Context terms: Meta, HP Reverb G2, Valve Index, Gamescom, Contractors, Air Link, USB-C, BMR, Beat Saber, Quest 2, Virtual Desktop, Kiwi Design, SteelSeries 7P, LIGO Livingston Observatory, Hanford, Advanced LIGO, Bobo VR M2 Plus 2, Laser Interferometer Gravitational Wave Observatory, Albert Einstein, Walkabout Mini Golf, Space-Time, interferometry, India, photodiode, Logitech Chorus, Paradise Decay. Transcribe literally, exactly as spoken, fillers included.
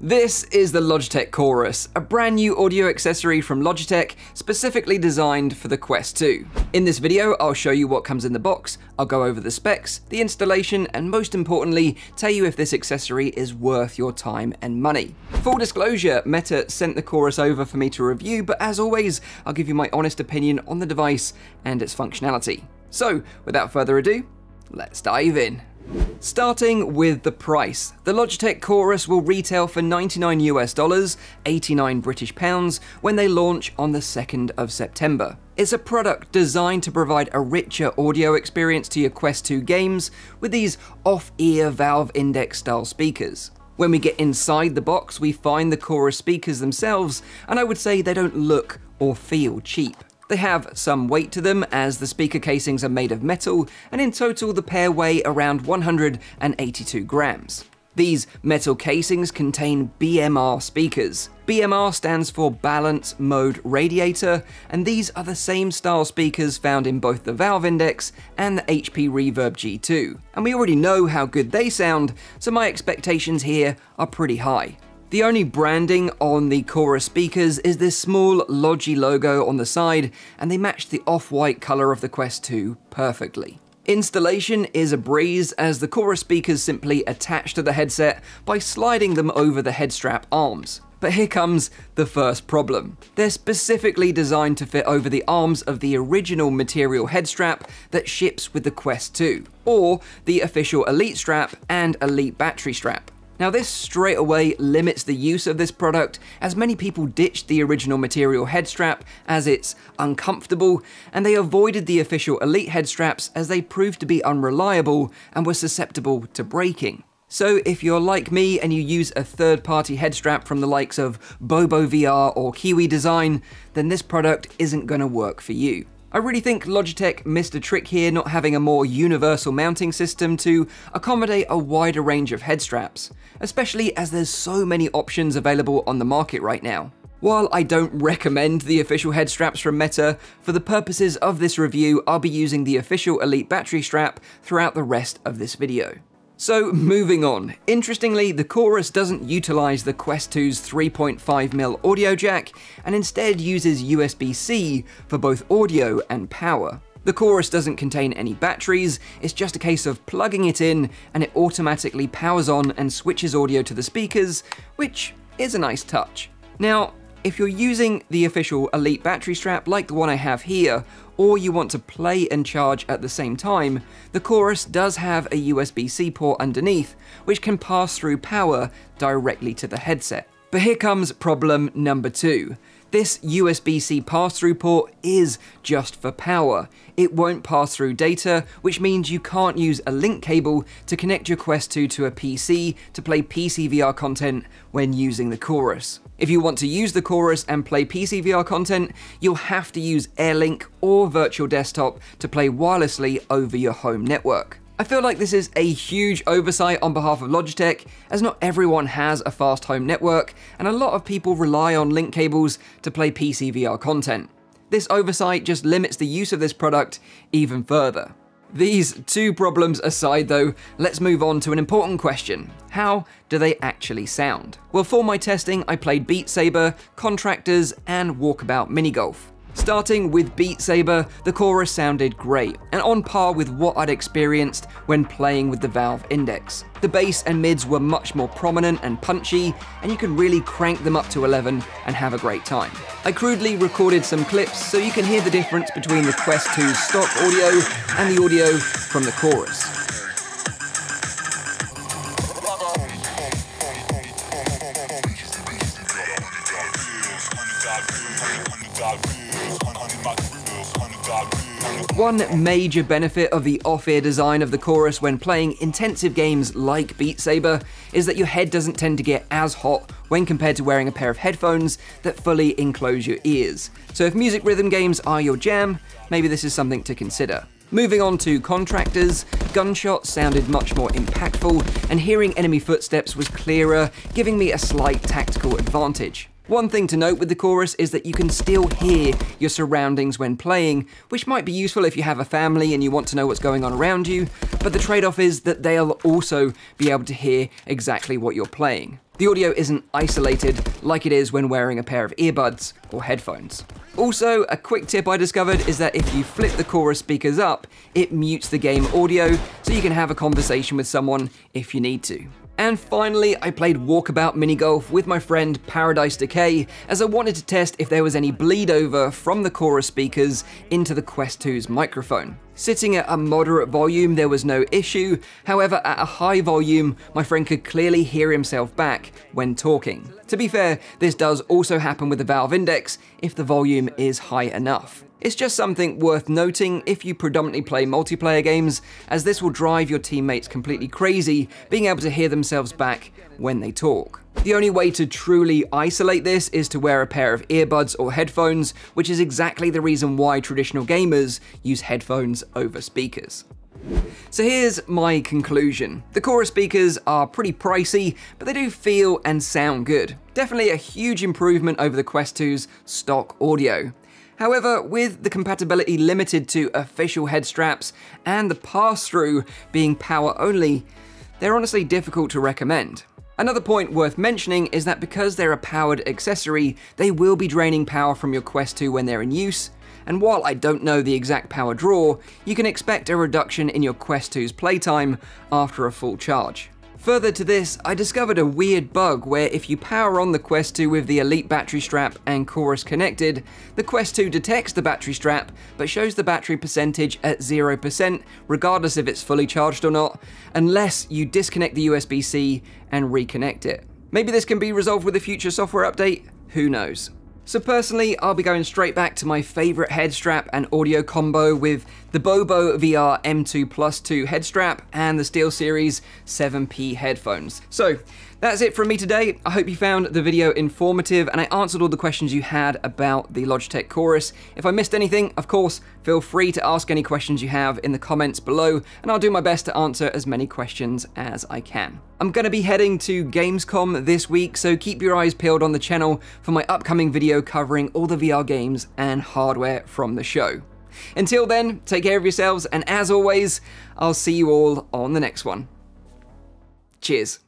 This is the Logitech Chorus, a brand new audio accessory from Logitech specifically designed for the Quest two. In this video, I'll show you what comes in the box, I'll go over the specs, the installation, and most importantly, tell you if this accessory is worth your time and money. Full disclosure, Meta sent the Chorus over for me to review, but as always, I'll give you my honest opinion on the device and its functionality. So, without further ado, let's dive in. Starting with the price, the Logitech Chorus will retail for ninety-nine US dollars, eighty-nine British pounds, when they launch on the second of September. It's a product designed to provide a richer audio experience to your Quest two games with these off-ear Valve Index style speakers. When we get inside the box, we find the Chorus speakers themselves, and I would say they don't look or feel cheap. They have some weight to them, as the speaker casings are made of metal, and in total the pair weigh around one hundred eighty-two grams. These metal casings contain B M R speakers. B M R stands for Balance Mode Radiator, and these are the same style speakers found in both the Valve Index and the H P Reverb G two. And we already know how good they sound, so my expectations here are pretty high. The only branding on the Chorus speakers is this small Logi logo on the side, and they match the off-white colour of the Quest two perfectly. Installation is a breeze, as the Chorus speakers simply attach to the headset by sliding them over the headstrap arms. But here comes the first problem. They're specifically designed to fit over the arms of the original material headstrap that ships with the Quest two, or the official Elite strap and Elite battery strap. Now, this straight away limits the use of this product, as many people ditched the original material headstrap as it's uncomfortable, and they avoided the official Elite headstraps as they proved to be unreliable and were susceptible to breaking. So if you're like me and you use a third-party headstrap from the likes of Bobo V R or Kiwi Design, then this product isn't going to work for you. I really think Logitech missed a trick here, not having a more universal mounting system to accommodate a wider range of headstraps, especially as there's so many options available on the market right now. While I don't recommend the official headstraps from Meta, for the purposes of this review, I'll be using the official Elite battery strap throughout the rest of this video. So, moving on. Interestingly, the Chorus doesn't utilise the Quest two's three point five millimeter audio jack, and instead uses U S B C for both audio and power. The Chorus doesn't contain any batteries, it's just a case of plugging it in and it automatically powers on and switches audio to the speakers, which is a nice touch. Now, if you're using the official Elite battery strap like the one I have here, or you want to play and charge at the same time, the Chorus does have a U S B C port underneath, which can pass through power directly to the headset. But here comes problem number two. This U S B C pass-through port is just for power. It won't pass through data, which means you can't use a link cable to connect your Quest two to a P C to play P C V R content when using the Chorus. If you want to use the Chorus and play P C V R content, you'll have to use Air Link or Virtual Desktop to play wirelessly over your home network. I feel like this is a huge oversight on behalf of Logitech, as not everyone has a fast home network, and a lot of people rely on link cables to play P C V R content. This oversight just limits the use of this product even further. These two problems aside though, let's move on to an important question. How do they actually sound? Well, for my testing, I played Beat Saber, Contractors, and Walkabout Mini Golf. Starting with Beat Saber, the Chorus sounded great, and on par with what I'd experienced when playing with the Valve Index. The bass and mids were much more prominent and punchy, and you can really crank them up to eleven and have a great time. I crudely recorded some clips so you can hear the difference between the Quest two's stock audio and the audio from the Chorus. One major benefit of the off-ear design of the Chorus when playing intensive games like Beat Saber is that your head doesn't tend to get as hot when compared to wearing a pair of headphones that fully enclose your ears. So if music rhythm games are your jam, maybe this is something to consider. Moving on to Contractors, gunshots sounded much more impactful, and hearing enemy footsteps was clearer, giving me a slight tactical advantage. One thing to note with the Chorus is that you can still hear your surroundings when playing, which might be useful if you have a family and you want to know what's going on around you, but the trade-off is that they'll also be able to hear exactly what you're playing. The audio isn't isolated like it is when wearing a pair of earbuds or headphones. Also, a quick tip I discovered is that if you flip the Chorus speakers up, it mutes the game audio so you can have a conversation with someone if you need to. And finally, I played Walkabout Mini Golf with my friend Paradise Decay, as I wanted to test if there was any bleed over from the Chorus speakers into the Quest two's microphone. Sitting at a moderate volume, there was no issue. However, at a high volume, my friend could clearly hear himself back when talking. To be fair, this does also happen with the Valve Index if the volume is high enough. It's just something worth noting if you predominantly play multiplayer games, as this will drive your teammates completely crazy, being able to hear themselves back when they talk. The only way to truly isolate this is to wear a pair of earbuds or headphones, which is exactly the reason why traditional gamers use headphones over speakers. So here's my conclusion. The Chorus speakers are pretty pricey, but they do feel and sound good. Definitely a huge improvement over the Quest two's stock audio. However, with the compatibility limited to official head straps and the pass-through being power only, they're honestly difficult to recommend. Another point worth mentioning is that because they're a powered accessory, they will be draining power from your Quest two when they're in use, and while I don't know the exact power draw, you can expect a reduction in your Quest two's playtime after a full charge. Further to this, I discovered a weird bug where if you power on the Quest two with the Elite battery strap and Chorus connected, the Quest two detects the battery strap but shows the battery percentage at zero percent regardless if it's fully charged or not, unless you disconnect the U S B C and reconnect it. Maybe this can be resolved with a future software update, who knows. So personally, I'll be going straight back to my favorite head strap and audio combo with the Bobo V R M two plus two head strap and the SteelSeries seven P headphones. So that's it from me today. I hope you found the video informative and I answered all the questions you had about the Logitech Chorus. If I missed anything, of course, feel free to ask any questions you have in the comments below and I'll do my best to answer as many questions as I can. I'm gonna be heading to Gamescom this week, so keep your eyes peeled on the channel for my upcoming video covering all the V R games and hardware from the show. Until then, take care of yourselves, and as always, I'll see you all on the next one. Cheers.